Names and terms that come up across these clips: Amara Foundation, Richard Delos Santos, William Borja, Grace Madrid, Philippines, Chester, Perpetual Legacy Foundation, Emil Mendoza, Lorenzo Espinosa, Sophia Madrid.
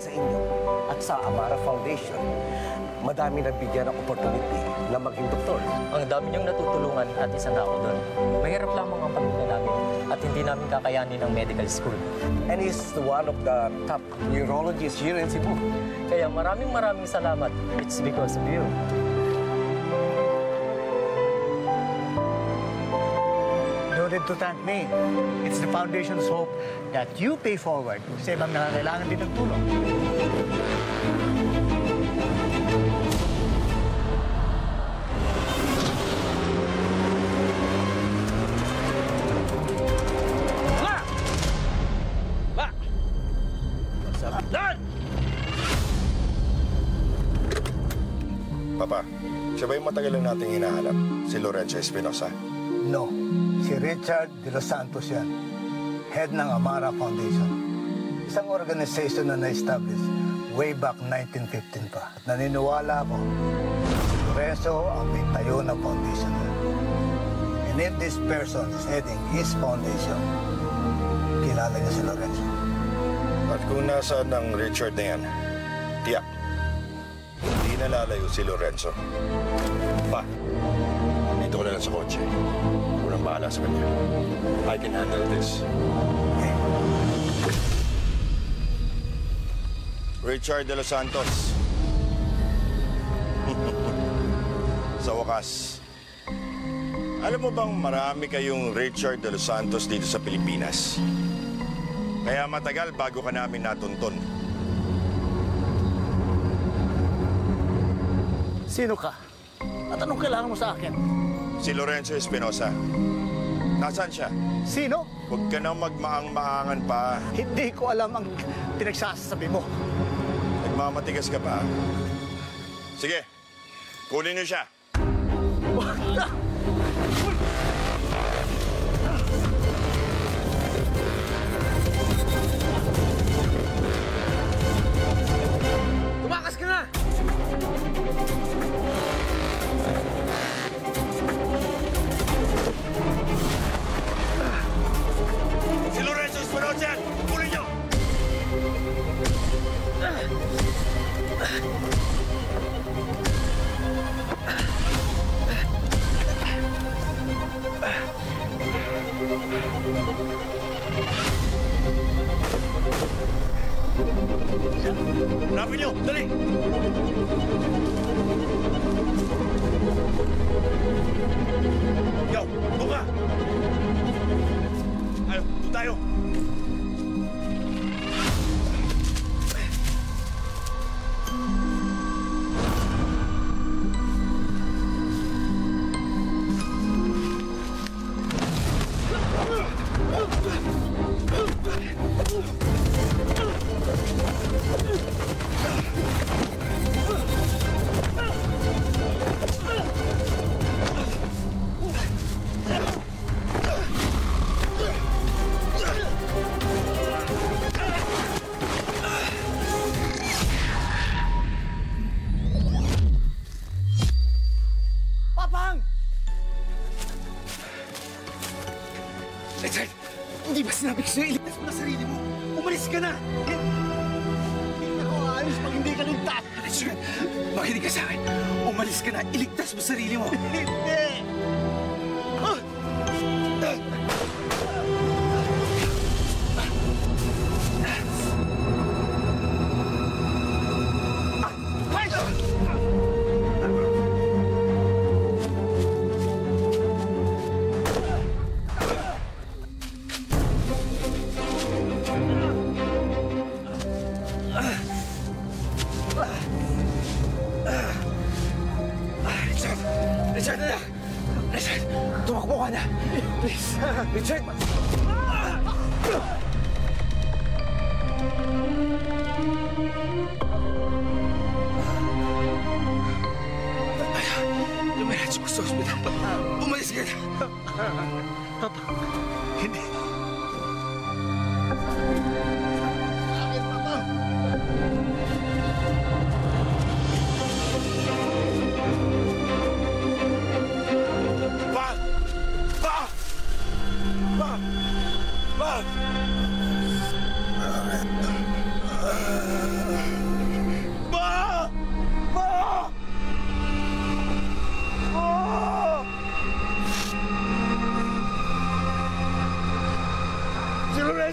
salamat sa inyo at sa Amara Foundation. Madami na bigyan ng opportunity na maging doktor. Ang dami niyong natutulungan at isa na ako doon. Mahirap lamang ang pamilya namin at hindi namin kakayanin ang medical school. And he's one of the top neurologists here in Cebu. Kaya maraming salamat. It's because of you. To thank me. It's the Foundation's hope that you pay forward sa ibang nangangailangan din ng tulong. Papa, siya ba yung matagal lang nating hinahanap? Si Lorenzo Espinosa? No. Si Richard Delos Santos yan, head ng Amara Foundation. Isang organization na na-establish way back 1915 pa. At naniniwala ako, Lorenzo ang may tayo ng foundation yan. And if this person is heading his foundation, kilala niya si Lorenzo. At kung nasa ng Richard na yan, tiyak, hindi nalalayo si Lorenzo. Pa, dito ko na lang sa kotse. I can handle this. Okay. Richard Delos Santos. Sa wakas, alam mo bang marami kayong Richard Delos Santos dito sa Pilipinas? Kaya matagal bago ka namin natuntun. Sino ka? At anong kailangan mo sa akin? Si Lorenzo Espinosa. Nasaan siya? Sino? Huwag ka na magmaang-maangan pa. Hindi ko alam ang pinagsasabi mo. Nagmamatigas ka pa. Sige, kunin niyo siya. Tumakas ka na! Hanapin niyo! Dali! Yo! Buka! Ayaw! Doon tayo! Bug!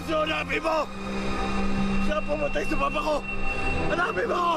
Lorenzo, hanapin mo! Siya pumatay sa papa ko! Hanapin mo ko!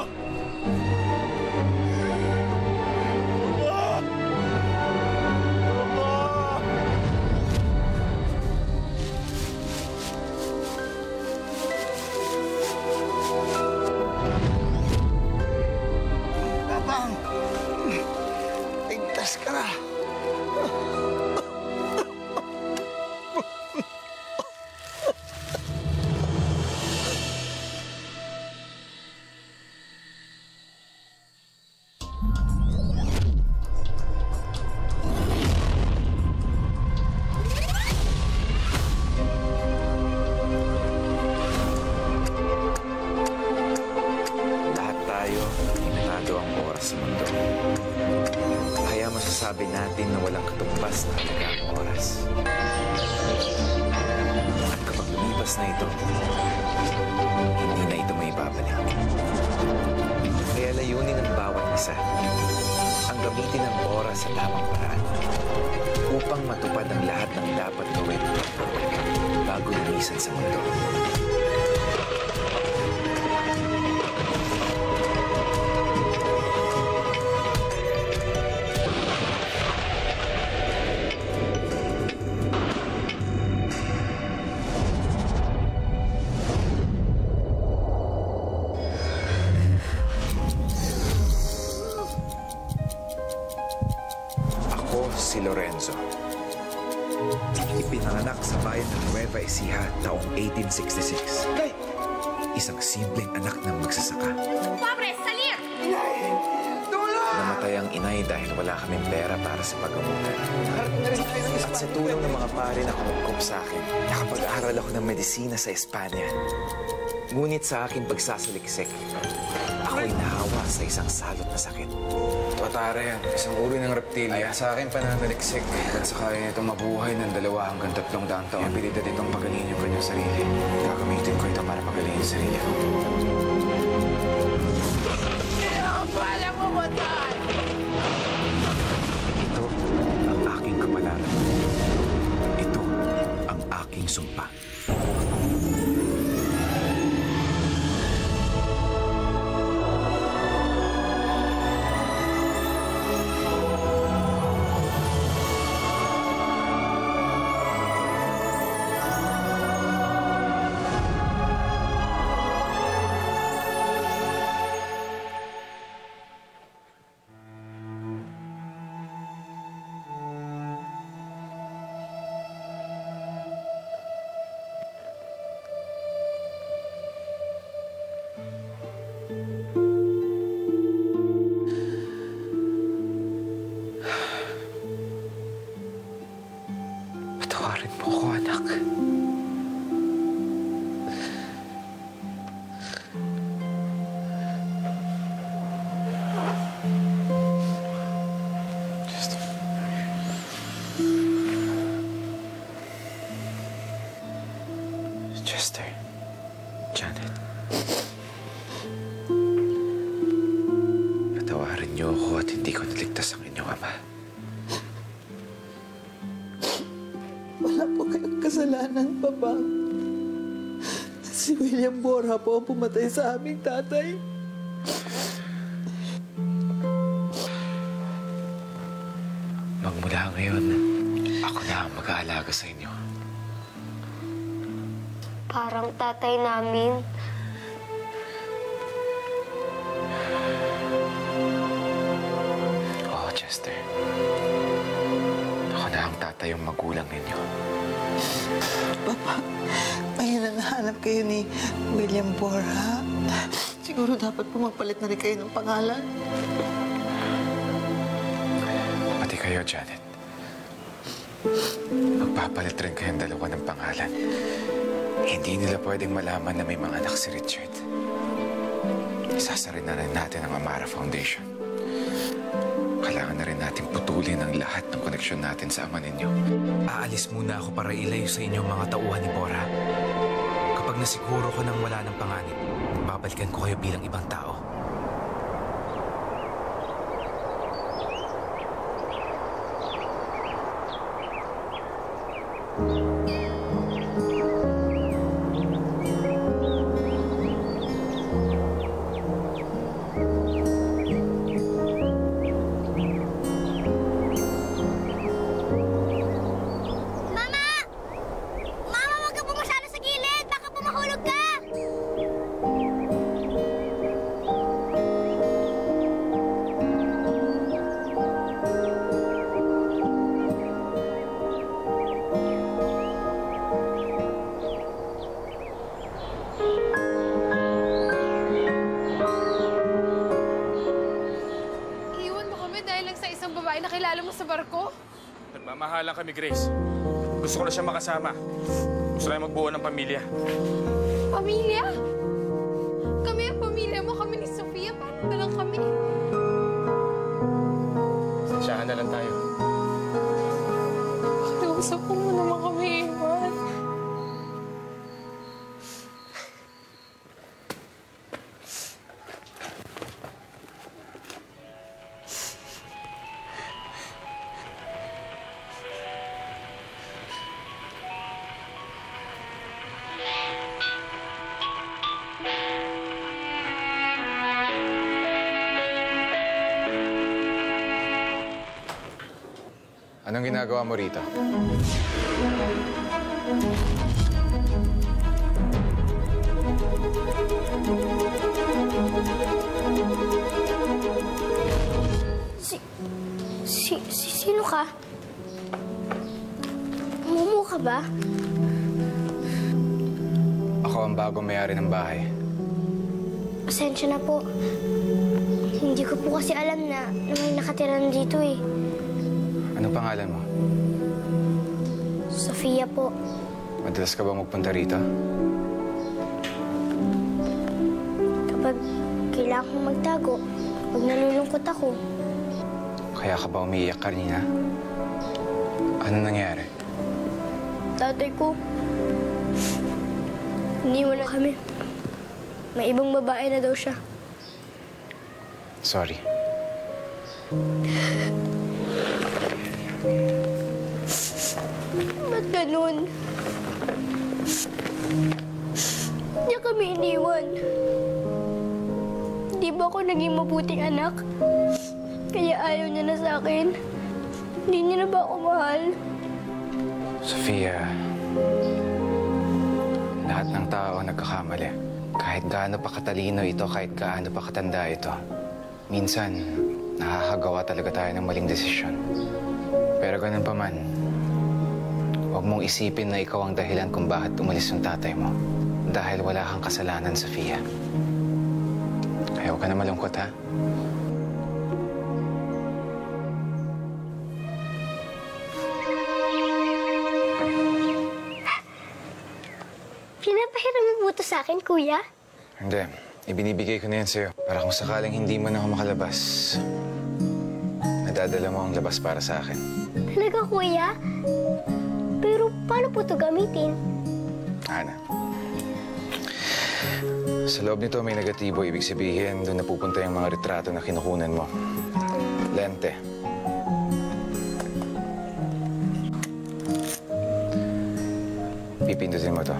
Sa Espanya. Ngunit sa aking pagsasaliksik, ako'y nahawa sa isang salot na sakit. Patare, isang uri ng reptilya. Sa akin pananaliksik at sa kaya itong mabuhay ng 2 hanggang 300 taon. Abilidad itong pagalingin yung kanyang sarili. Gagamitin ko ito para pagalingin yung sarili ko. Kinapala mo ba tayo? Ito ang aking kapalaran. Ito ang aking sumpa. Si William Borja po ang pumatay sa aming tatay. Magmula ngayon, ako na ang mag-aalaga sa inyo. Parang tatay namin. Oo, Chester. Ako na ang tatay ang magulang ninyo. Papa, may hinahanap kayo ni William Borja. Siguro dapat po magpalit na rin kayo ng pangalan. Pati kayo, Janet. Magpapalit rin kayong dalawa ng pangalan. Hindi nila pwedeng malaman na may mga anak si Richard. Isasarin na rin natin ang Amara Foundation. Kailangan na rin natin putulin ang lahat ng koneksyon natin sa ama ninyo. Aalis muna ako para ilayo sa inyo ang mga tauhan ni Borja. Kapag nasiguro ko nang wala ng panganib, babalikan ko kayo bilang ibang tao. Nagmamahalan kami, Grace. Gusto ko na siya makasama. Gusto na magbuo ng pamilya. Pamilya? Kami ang pamilya mo. Kami ni Sophia. Paano na lang kami? Sansyahan na lang tayo. Kausap mo naman kami, Iwan. Anong ginagawa mo rito? Sino ka? Mumu ka ba? Ako ang bagong may-ari ng bahay. Pasensya na po. Hindi ko po kasi alam na may nakatira dito eh. Anong pangalan mo? Sophia po. Madalas ka ba magpunta rito? Kapag kailangan kong magtago, pag nalulungkot ako. Kaya ka ba umiiyak kanina? Ano nangyari? Tatay ko, iniwan na kami. May ibang babae na daw siya. Sorry. Ba't ganun? Hindi kami iniwan. Di ba ako naging mabuting anak? Kaya ayaw niya na sa akin. Hindi niya na ba ako mahal? Sophia, lahat ng tao nagkakamali. Kahit gaano pa katalino ito, kahit gaano pa katanda ito, minsan, nakakagawa talaga tayo ng maling desisyon. Pero ganun pa man, huwag mong isipin na ikaw ang dahilan kung bakit umalis yung tatay mo. Dahil wala kang kasalanan, Sophia. Kaya huwag ka na malungkot, ha? Pinapahiram mo buto sa akin, kuya? Hindi. Ibinibigay ko na yan sa'yo. Para kung sakaling hindi man ako makalabas, nadadala mo ang labas para sa akin. Talaga, kuya? Pero paano po ito gamitin? Ana, sa loob nito may negatibo. Ibig sabihin, doon napupunta yung mga retrato na kinukunan mo. Lente. Pipindutin mo ito.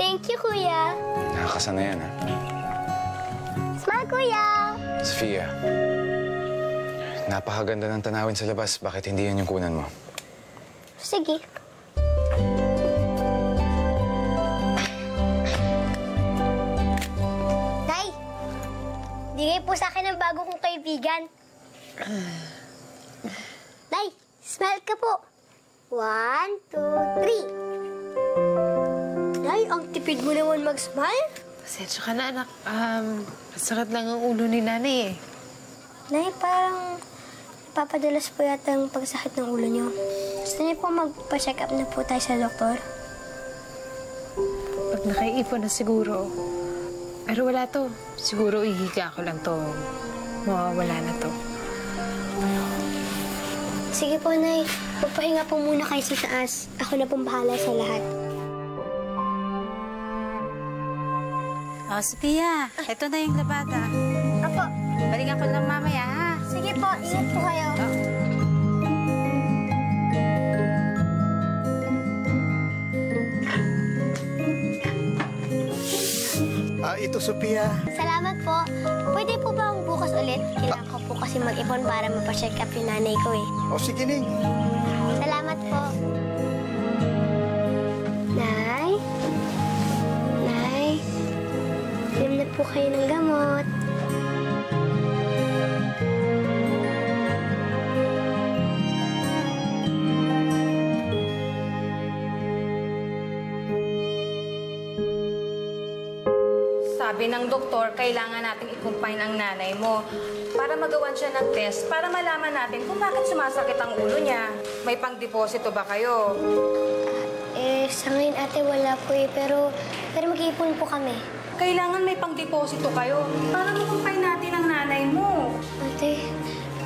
Thank you, kuya. Nakakasana yan, ha? Smile, kuya! Sophia. Napakaganda ng tanawin sa labas. Bakit hindi yan yung kunan mo? Sige. Nay! Bigay po sa akin ang bago kong kaibigan. Nay! Smile ka po! 1, 2, 3! Nay, ang tipid mo naman mag-smile? Pasensya ka na, anak. Masakit lang ang ulo ni nanay eh. Nay, parang papadalas po yata ang pagsakit ng ulo niyo. Gusto niyo po magpa-check up na po tayo sa doktor? Pag nakaiipon na siguro. Pero wala to. Siguro ihiga ko lang to. Mawawala na to. Sige po, Nay. Papahinga po muna kayo sa taas. Ako na pong bahala sa lahat. Oh, Sophia. Ito na yung labada. Apo. Balikan ko lang mamaya, ha? Sige po, ingat po kayo. Ito, Sophia. Salamat po. Pwede po ba ang bukas ulit? Kailangan ko po kasi mag-ipon para mapacheck up yung nanay ko eh. O, sige, Ning. Salamat po. Nay? Nay? Inom na po kayo ng gamot. sabi ng doktor, kailangan nating i-confine ang nanay mo para magawan siya ng test para malaman natin kung bakit sumasakit ang ulo niya. May pang-deposito ba kayo? Sa ngayon, ate, wala po eh. Pero mag-iipon po kami. Kailangan may pang-deposito kayo para makumpay natin ang nanay mo. Ate,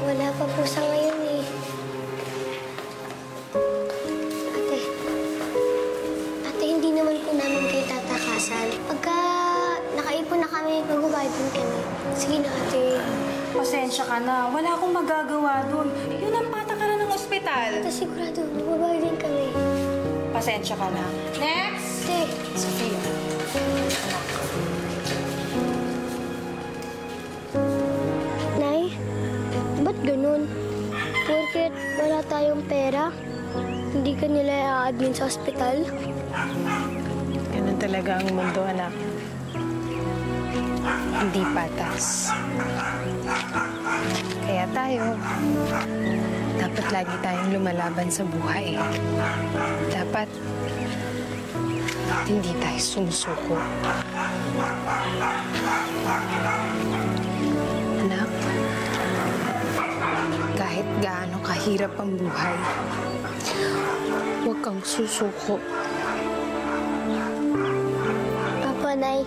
wala pa po sa ngayon eh. Ate, hindi naman po namin kayo tatakasan. Pagka nakaipon na kami, mag-ubayad po kami. Sige na, ate. Pasensya ka na. Wala akong magagawa doon. Yun ang patakaran ng ospital. Ate, sigurado, mag-ubayad din kami. Pasensya ka na. Next! Ate, Sophia. Nay, ba't ganun? Porket wala tayong pera, hindi ka nila i-admin sa ospital? Ganun talaga ang mundo, anak. Hindi patas. Kaya tayo, dapat lagi tayong lumalaban sa buhay. Dapat hindi tayo sumusuko. Anak, kahit gaano kahirap ang buhay, huwag kang susuko. Papa, Nay.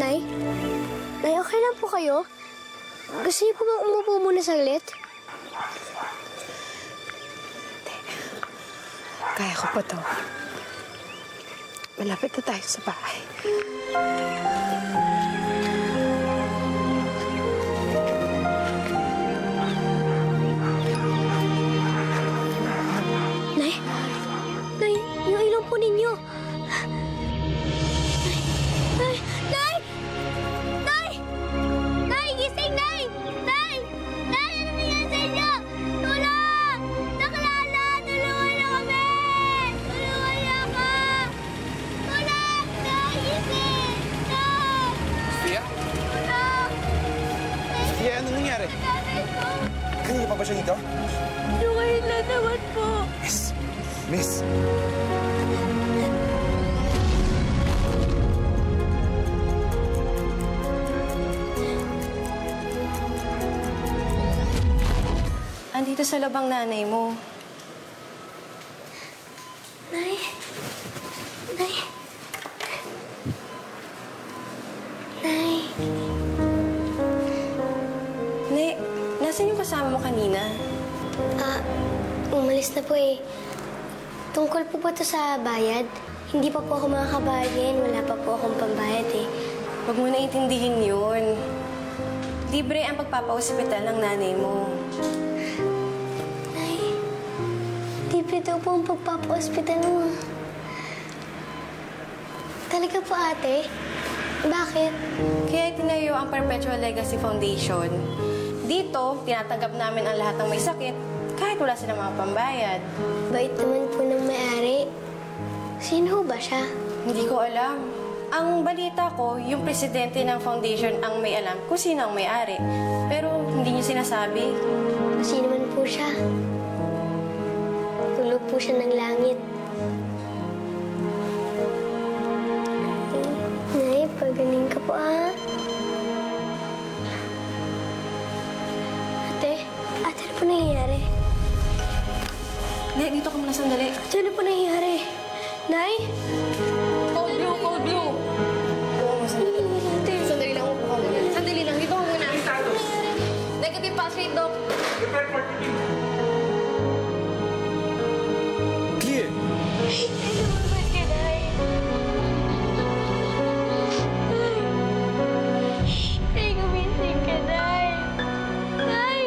Nay? Nay, okay lang po kayo? Gusto niyo po bang umupo muna saglit? Kaya ko pa to. Malapit na tayo sa bahay. Nay! Nay! Yung ilong po ninyo! Nay! Nay! Nay! Nay! Gising! Nay! Nay! Nay! Ano nangyari sa inyo? Tulong! Naklala! Tulungan na kami! Tulungan na ako! Tulong! Nay! Gising! Nay! Sophia? Tulong! Sophia, ano nangyari? Kanina pa ba siya dito? Yung ngayon lang naman po. Miss! Miss! Andito sa labang nanay mo. Nay? Nay? Nay? Nay, nasan yung kasama mo kanina? Umalis na po eh. Tungkol po ba ito sa bayad? Hindi pa po ako makakabayad ngayon. Wala pa po akong pambayad eh. Huwag mo na itindihin yun. Libre ang pagpapa-ospital ng nanay mo. Ito po ang pagpapa-ospital mo. Talaga po, ate? Bakit? Kaya tinayo ang Perpetual Legacy Foundation. Dito, tinatanggap namin ang lahat ng may sakit kahit wala silang mga pambayad. Bait naman po ng may-ari. Sino ba siya? Hindi ko alam. Ang balita ko, yung presidente ng foundation ang may alam kung sino ang may-ari. Pero hindi niyo sinasabi. Sino man po siya? Tulog po siya ng langit. Nay, pagaling ka po, ah. Ate, ano po nangyayari? Nay, dito ka muna sandali. Ate, ano po nangyayari? Nay? Code blue, code blue. Oo, sandali. Ate, sandali lang po. Sandali lang, dito ka muna. Status. Negative pass rate, Doc. Prepare for the ay, naman ka, Nay. Ay, gumising ka, Nay. Nay!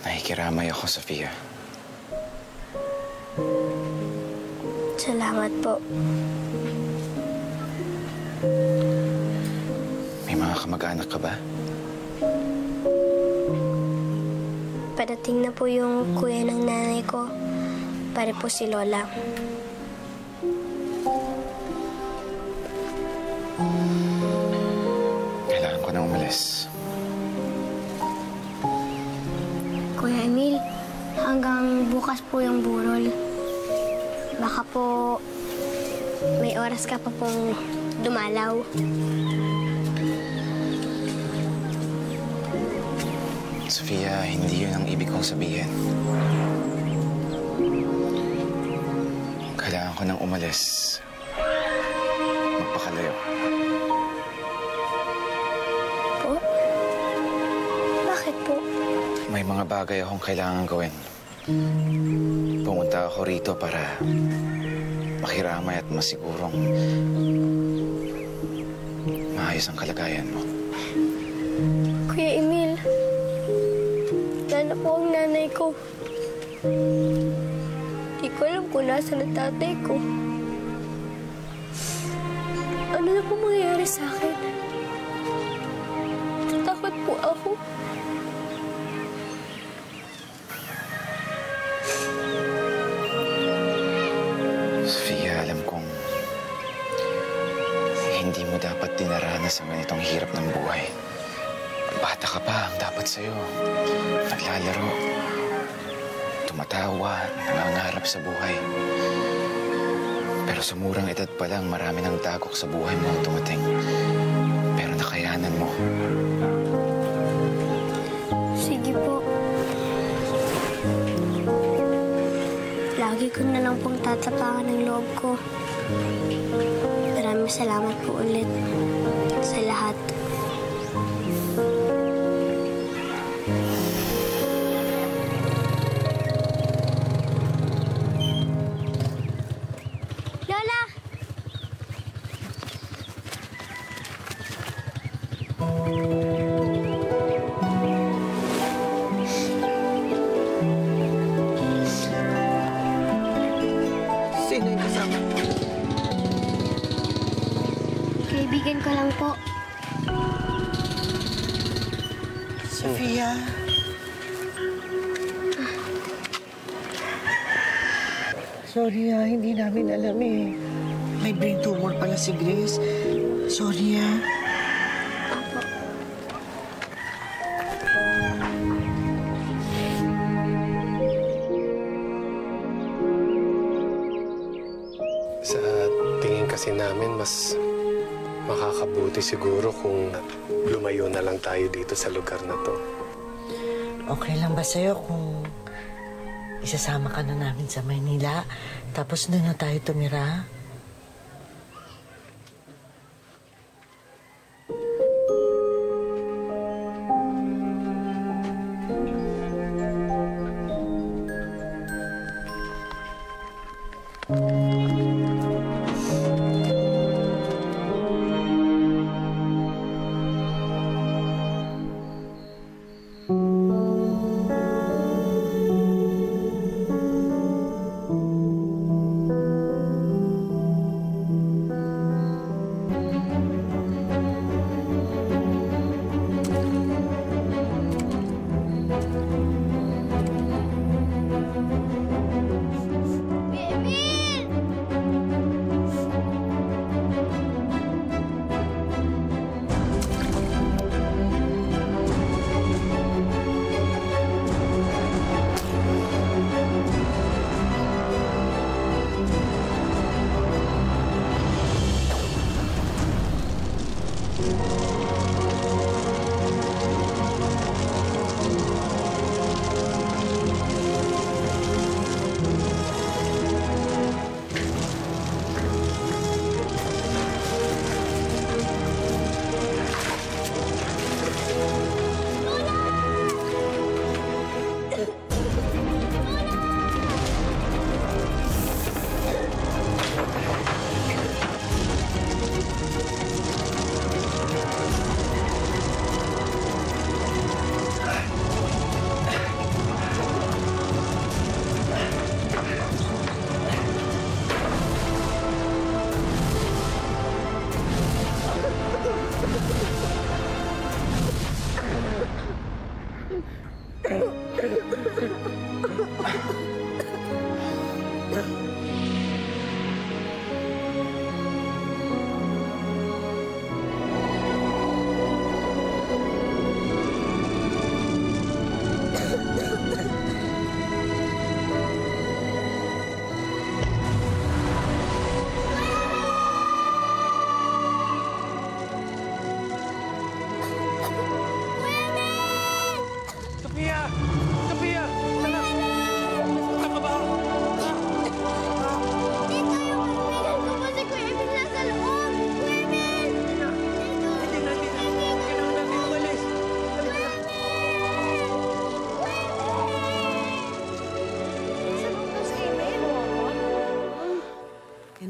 Nakikiramay ako, Sophia. Salamat po. May mga kamag-anak ka ba? Parating na po yung kuya ng nanay ko. Pare po si Lola. Kailangan ko na umalis. Kuya Emil, hanggang bukas po yung burol. Baka po may oras ka pa pong dumalaw. Sophia, hindi yun ang ibig kong sabihin. Kailangan ko nang umalis. Magpakalayo. Po? Bakit po? May mga bagay akong kailangan gawin. Pumunta ako rito para makiramay at masigurong maayos ang kalagayan mo. Kuya Emil, lalo po ang nanay ko. Hindi ko alam kung nasaan ang tatay ko. Ano na po mangyayari sa akin? Takot po ako. Dapat dinaranas ang ganitong hirap ng buhay. Bata ka pa, ang dapat sa'yo. Naglalaro, tumatawa, nangangarap sa buhay. Pero sa murang edad pa lang, marami ng dagok sa buhay mo ang tumating. Pero nakayanan mo. Sige po. Lagi ko na lang pong tatapakan ang loob ko. Maraming salamat po ulit sa lahat. Lola! Sino yung kasama mo? Bigyan ko lang po. Sophia. Sorry ah, hindi namin alam eh. May brain tumor pala si Grace. Sorry ah. Sa tingin kasi namin, mas makakabuti siguro kung lumayo na lang tayo dito sa lugar na to. Okay lang ba sa'yo kung isasama ka na namin sa Maynila, tapos doon na tayo tumira?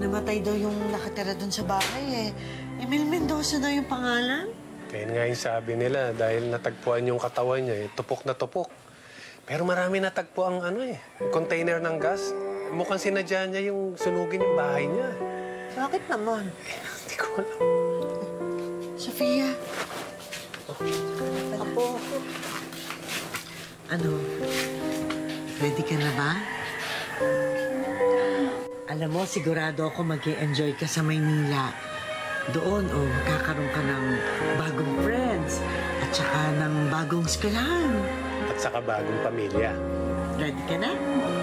Namatay daw yung nakatira doon sa bahay eh. Emil Mendoza daw yung pangalan. Ngayon nga yung sabi nila, dahil natagpuan yung katawan niya eh, tupok na tupok. Pero marami natagpo ang ano eh, container ng gas. Mukhang sinadya niya yung sunugin yung bahay niya. Bakit naman? Eh, hindi ko alam. Sophia. Oh. Apo. Ano, ready ka na ba? Alam mo, sigurado ako mag-i-enjoy ka sa Maynila. Doon, oh, magkakaroon ka ng bagong friends at saka ng bagong eskwelahan. At saka bagong pamilya. Ready ka na?